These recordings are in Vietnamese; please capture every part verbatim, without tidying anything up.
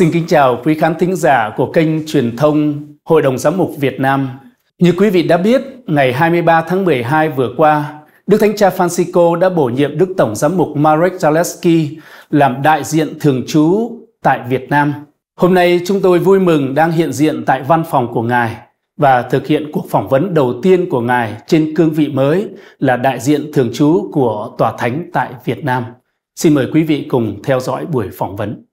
Xin kính chào quý khán thính giả của kênh truyền thông Hội đồng Giám mục Việt Nam. Như quý vị đã biết, ngày hai mươi ba tháng mười hai vừa qua, Đức Thánh Cha Francisco đã bổ nhiệm Đức Tổng Giám mục Marek Zalewski làm đại diện thường trú tại Việt Nam. Hôm nay chúng tôi vui mừng đang hiện diện tại văn phòng của Ngài và thực hiện cuộc phỏng vấn đầu tiên của Ngài trên cương vị mới là đại diện thường trú của Tòa Thánh tại Việt Nam. Xin mời quý vị cùng theo dõi buổi phỏng vấn.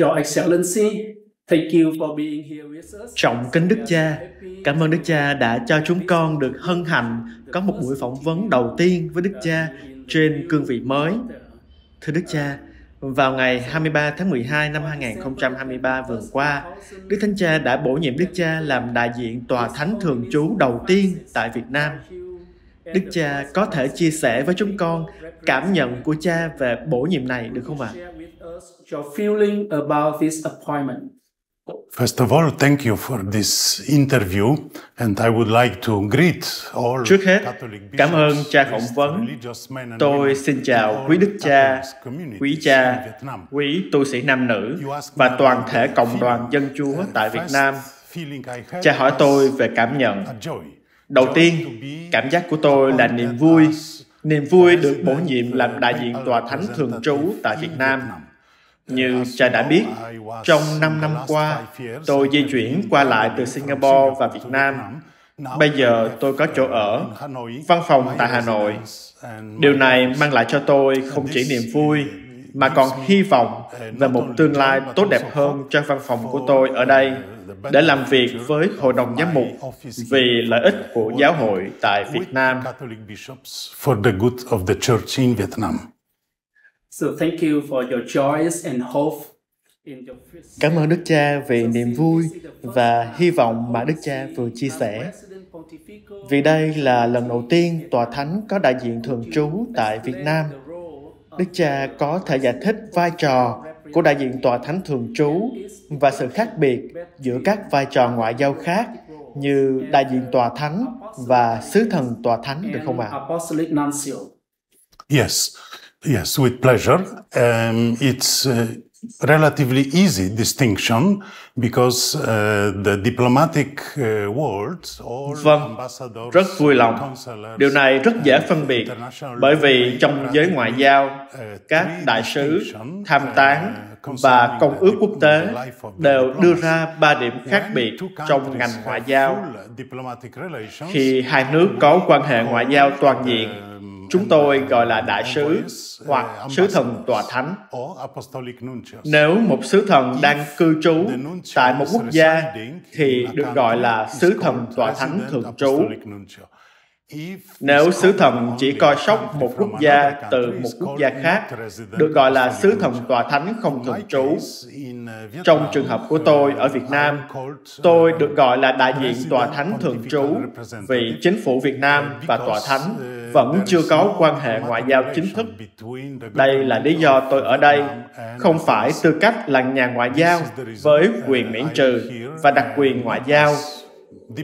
Your Excellency, thank you for being here with us. Trọng kính Đức Cha, cảm ơn Đức Cha đã cho chúng con được hân hạnh có một buổi phỏng vấn đầu tiên với Đức Cha trên cương vị mới. Thưa Đức Cha, vào ngày hai mươi ba tháng mười hai năm hai nghìn không trăm hai mươi ba vừa qua, Đức Thánh Cha đã bổ nhiệm Đức Cha làm đại diện Tòa Thánh thường trú đầu tiên tại Việt Nam. Đức Cha có thể chia sẻ với chúng con cảm nhận của Cha về bổ nhiệm này được không ạ? À? Your feeling about this appointment. First of all, thank you for this interview, and I would like to greet all. Trước hết, cảm ơn cha phỏng vấn. Tôi xin chào quý Đức Cha, quý cha, quý tu sĩ nam nữ và toàn thể cộng đoàn dân Chúa tại Việt Nam. Cha hỏi tôi về cảm nhận. Đầu tiên, cảm giác của tôi là niềm vui, niềm vui được bổ nhiệm làm đại diện Tòa Thánh thường trú tại Việt Nam. Như cha đã biết, trong năm năm qua, tôi di chuyển qua lại từ Singapore và Việt Nam. Bây giờ tôi có chỗ ở, văn phòng tại Hà Nội. Điều này mang lại cho tôi không chỉ niềm vui, mà còn hy vọng về một tương lai tốt đẹp hơn cho văn phòng của tôi ở đây, để làm việc với Hội đồng Giám mục vì lợi ích của giáo hội tại Việt Nam. Cảm ơn Đức Cha về niềm vui và hy vọng mà Đức Cha vừa chia sẻ. Vì đây là lần đầu tiên Tòa Thánh có đại diện thường trú tại Việt Nam. Đức Cha có thể giải thích vai trò của đại diện Tòa Thánh thường trú và sự khác biệt giữa các vai trò ngoại giao khác như đại diện Tòa Thánh và sứ thần Tòa Thánh được không ạ? Yes. Yes, with pleasure. Um, it's a relatively easy distinction because uh, the diplomatic world or ambassadors. Vâng, rất vui lòng. Điều này rất dễ phân biệt bởi vì trong giới ngoại giao, các đại sứ, tham tán và công ước quốc tế đều đưa ra ba điểm khác biệt trong ngành ngoại giao. Khi hai nước có quan hệ ngoại giao toàn diện, chúng tôi gọi là đại sứ hoặc sứ thần Tòa Thánh. Nếu một sứ thần đang cư trú tại một quốc gia thì được gọi là sứ thần Tòa Thánh thường trú. Nếu sứ thần chỉ coi sóc một quốc gia từ một quốc gia khác, được gọi là sứ thần Tòa Thánh không thường trú. Trong trường hợp của tôi ở Việt Nam, tôi được gọi là đại diện Tòa Thánh thường trú vì chính phủ Việt Nam và Tòa Thánh vẫn chưa có quan hệ ngoại giao chính thức. Đây là lý do tôi ở đây, không phải tư cách là nhà ngoại giao với quyền miễn trừ và đặc quyền ngoại giao.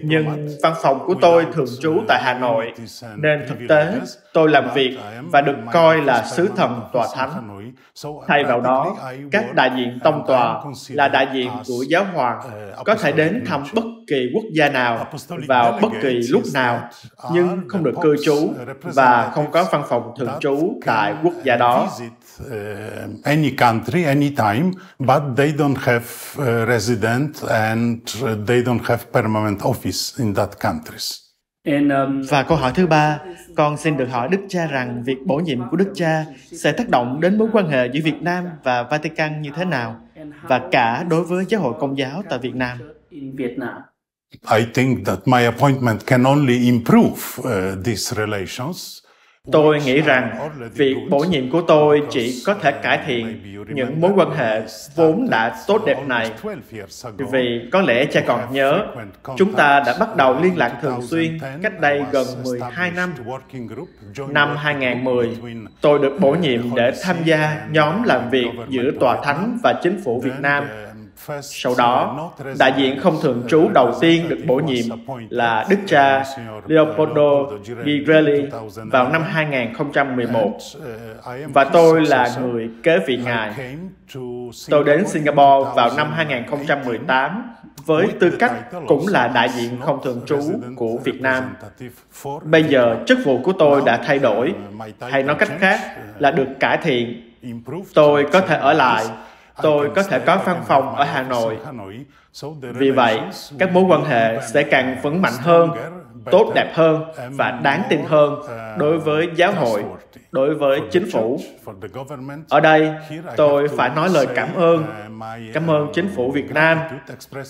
Nhưng văn phòng của tôi thường trú tại Hà Nội, nên thực tế tôi làm việc và được coi là sứ thần Tòa Thánh. Thay vào đó, các đại diện tông tòa là đại diện của giáo hoàng có thể đến thăm bất kỳ quốc gia nào vào bất kỳ lúc nào, nhưng không được cư trú và không có văn phòng thường trú tại quốc gia đó. Any country, any time, but they don't have resident and they don't have permanent office in that countries. Và câu hỏi thứ ba, con xin được hỏi Đức Cha rằng việc bổ nhiệm của Đức Cha sẽ tác động đến mối quan hệ giữa Việt Nam và Vatican như thế nào, và cả đối với giáo hội Công giáo tại Việt Nam. I think that my appointment can only improve these relations. Tôi nghĩ rằng việc bổ nhiệm của tôi chỉ có thể cải thiện những mối quan hệ vốn đã tốt đẹp này. Vì có lẽ cha còn nhớ, chúng ta đã bắt đầu liên lạc thường xuyên cách đây gần mười hai năm. Năm hai nghìn không trăm mười, tôi được bổ nhiệm để tham gia nhóm làm việc giữa Tòa Thánh và Chính phủ Việt Nam Sau đó, đại diện không thường trú đầu tiên được bổ nhiệm là Đức cha Leopoldo Girelli vào năm hai nghìn không trăm mười một, và tôi là người kế vị ngài. Tôi đến Singapore vào năm hai nghìn không trăm mười tám với tư cách cũng là đại diện không thường trú của Việt Nam. Bây giờ, chức vụ của tôi đã thay đổi, hay nói cách khác là được cải thiện. Tôi có thể ở lại, tôi có thể có văn phòng ở Hà Nội. Vì vậy, các mối quan hệ sẽ càng vững mạnh hơn, tốt đẹp hơn và đáng tin hơn đối với giáo hội, đối với chính phủ. Ở đây, tôi phải nói lời cảm ơn. Cảm ơn chính phủ Việt Nam.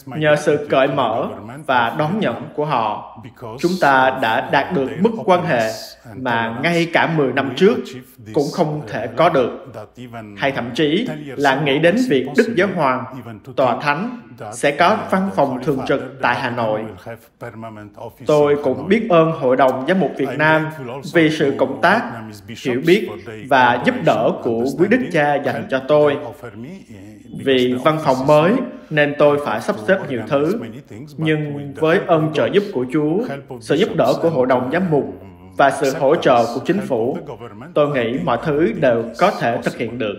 Nhờ sự cởi mở và đón nhận của họ, chúng ta đã đạt được mức quan hệ mà ngay cả mười năm trước cũng không thể có được. Hay thậm chí là nghĩ đến việc Đức Giáo Hoàng, Tòa Thánh sẽ có văn phòng thường trực tại Hà Nội. Tôi cũng biết ơn Hội đồng Giám mục Việt Nam vì sự cộng tác, hiểu biết và giúp đỡ của quý Đức Cha dành cho tôi. Vì văn phòng mới nên tôi phải sắp xếp nhiều thứ, nhưng với ơn trợ giúp của Chúa, sự giúp đỡ của Hội đồng Giám mục và sự hỗ trợ của chính phủ, tôi nghĩ mọi thứ đều có thể thực hiện được.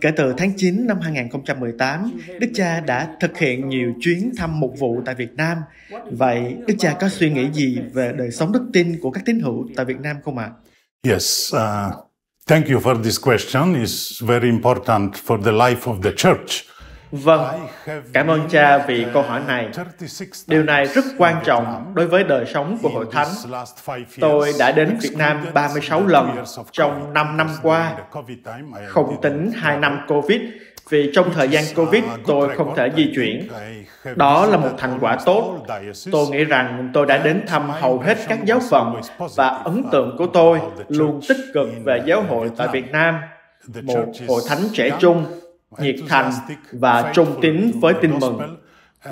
Kể từ tháng chín năm hai nghìn không trăm mười tám, Đức Cha đã thực hiện nhiều chuyến thăm mục vụ tại Việt Nam. Vậy, Đức Cha có suy nghĩ gì về đời sống đức tin của các tín hữu tại Việt Nam không ạ? Yes, thank you for this question. It's very important for the life of the church. Vâng, cảm ơn cha vì câu hỏi này. Điều này rất quan trọng đối với đời sống của Hội Thánh. Tôi đã đến Việt Nam ba mươi sáu lần trong năm năm qua, không tính hai năm Covid, vì trong thời gian Covid tôi không thể di chuyển. Đó là một thành quả tốt. Tôi nghĩ rằng tôi đã đến thăm hầu hết các giáo phận và ấn tượng của tôi luôn tích cực về giáo hội tại Việt Nam, một Hội Thánh trẻ trung, nhiệt thành và trung tín với tin mừng.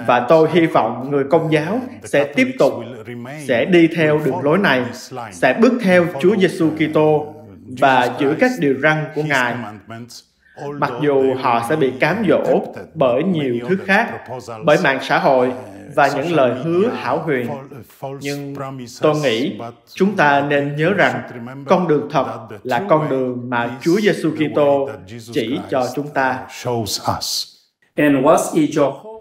Và tôi hy vọng người Công giáo sẽ tiếp tục, sẽ đi theo đường lối này, sẽ bước theo Chúa Giêsu Kitô và giữ các điều răn của Ngài. Mặc dù họ sẽ bị cám dỗ bởi nhiều thứ khác, bởi mạng xã hội và những lời hứa hão huyền, nhưng tôi nghĩ chúng ta nên nhớ rằng con đường thật là con đường mà Chúa Giêsu Kitô chỉ cho chúng ta.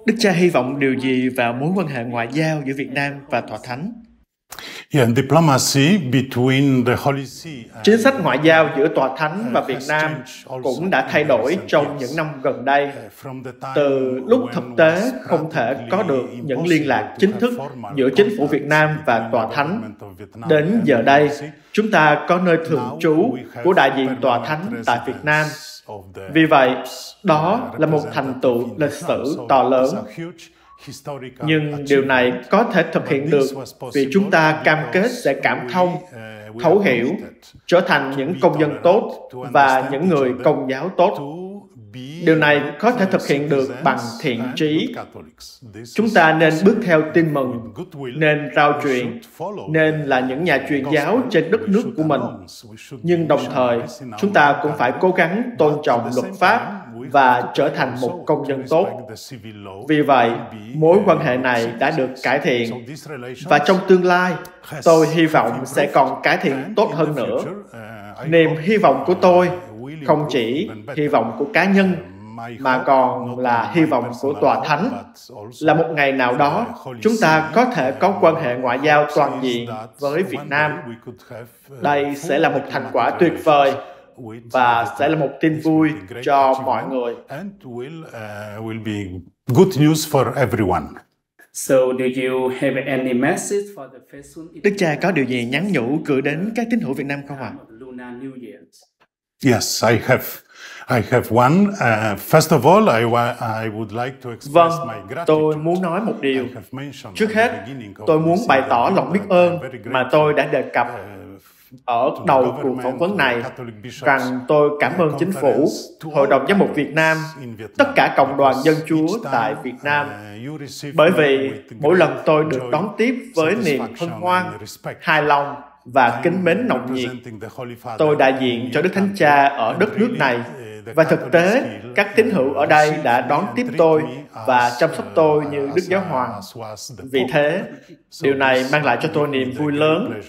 Đức Cha hy vọng điều gì vào mối quan hệ ngoại giao giữa Việt Nam và Tòa Thánh? Chính sách ngoại giao giữa Tòa Thánh và Việt Nam cũng đã thay đổi trong những năm gần đây, từ lúc thực tế không thể có được những liên lạc chính thức giữa chính phủ Việt Nam và Tòa Thánh. Đến giờ đây, chúng ta có nơi thường trú của đại diện Tòa Thánh tại Việt Nam. Vì vậy, đó là một thành tựu lịch sử to lớn. Nhưng điều này có thể thực hiện được vì chúng ta cam kết sẽ cảm thông, thấu hiểu, trở thành những công dân tốt và những người Công giáo tốt. Điều này có thể thực hiện được bằng thiện trí. Chúng ta nên bước theo tin mừng, nên rao truyền, nên là những nhà truyền giáo trên đất nước của mình. Nhưng đồng thời, chúng ta cũng phải cố gắng tôn trọng luật pháp và trở thành một công dân tốt. Vì vậy, mối quan hệ này đã được cải thiện. Và trong tương lai, tôi hy vọng sẽ còn cải thiện tốt hơn nữa. Niềm hy vọng của tôi không chỉ hy vọng của cá nhân, mà còn là hy vọng của Tòa Thánh, là một ngày nào đó chúng ta có thể có quan hệ ngoại giao toàn diện với Việt Nam. Đây sẽ là một thành quả tuyệt vời và sẽ là một tin vui cho mọi người. Đức Cha có điều gì nhắn nhủ gửi đến các tín hữu Việt Nam không ạ? Yes, I have. I have one. Uh, first of all, I, I would like to express vâng, my gratitude. Tôi muốn nói một điều. Trước hết, tôi muốn bày tỏ lòng biết ơn mà tôi đã đề cập ở đầu cuộc phỏng vấn này, rằng tôi cảm ơn chính phủ, Hội đồng Giám mục Việt Nam, tất cả cộng đoàn dân Chúa tại Việt Nam, bởi vì mỗi lần tôi được đón tiếp với niềm hân hoan, hài lòng và kính mến nồng nhiệt. Tôi đại diện cho Đức Thánh Cha ở đất nước này Và thực tế, các tín hữu ở đây đã đón tiếp tôi và chăm sóc tôi như Đức Giáo Hoàng. Vì thế, điều này mang lại cho tôi niềm vui lớn.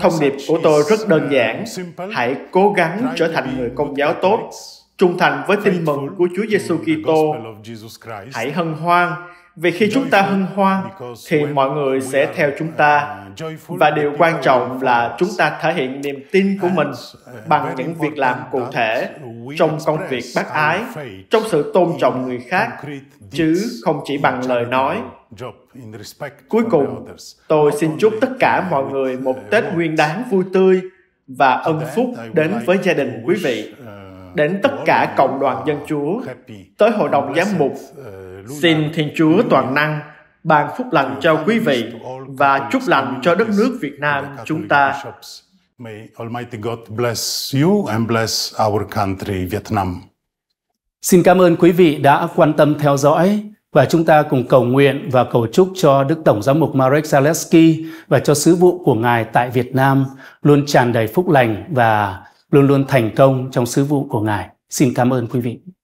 Thông điệp của tôi rất đơn giản. Hãy cố gắng trở thành người Công giáo tốt, trung thành với tin mừng của Chúa Giêsu Kitô. Hãy hân hoan, vì khi chúng ta hân hoan, thì mọi người sẽ theo chúng ta. Và điều quan trọng là chúng ta thể hiện niềm tin của mình bằng những việc làm cụ thể, trong công việc bác ái, trong sự tôn trọng người khác, chứ không chỉ bằng lời nói. Cuối cùng, tôi xin chúc tất cả mọi người một Tết Nguyên Đán vui tươi và ân phúc đến với gia đình quý vị, đến tất cả cộng đoàn dân Chúa, tới Hội đồng Giám mục. Xin Thiên Chúa Toàn Năng ban phúc lành cho quý vị và chúc lành cho đất nước Việt Nam chúng ta. May Almighty God bless you and bless our country Vietnam. Xin cảm ơn quý vị đã quan tâm theo dõi, và chúng ta cùng cầu nguyện và cầu chúc cho Đức Tổng Giám mục Marek Zalewski và cho sứ vụ của Ngài tại Việt Nam luôn tràn đầy phúc lành và luôn luôn thành công trong sứ vụ của Ngài. Xin cảm ơn quý vị.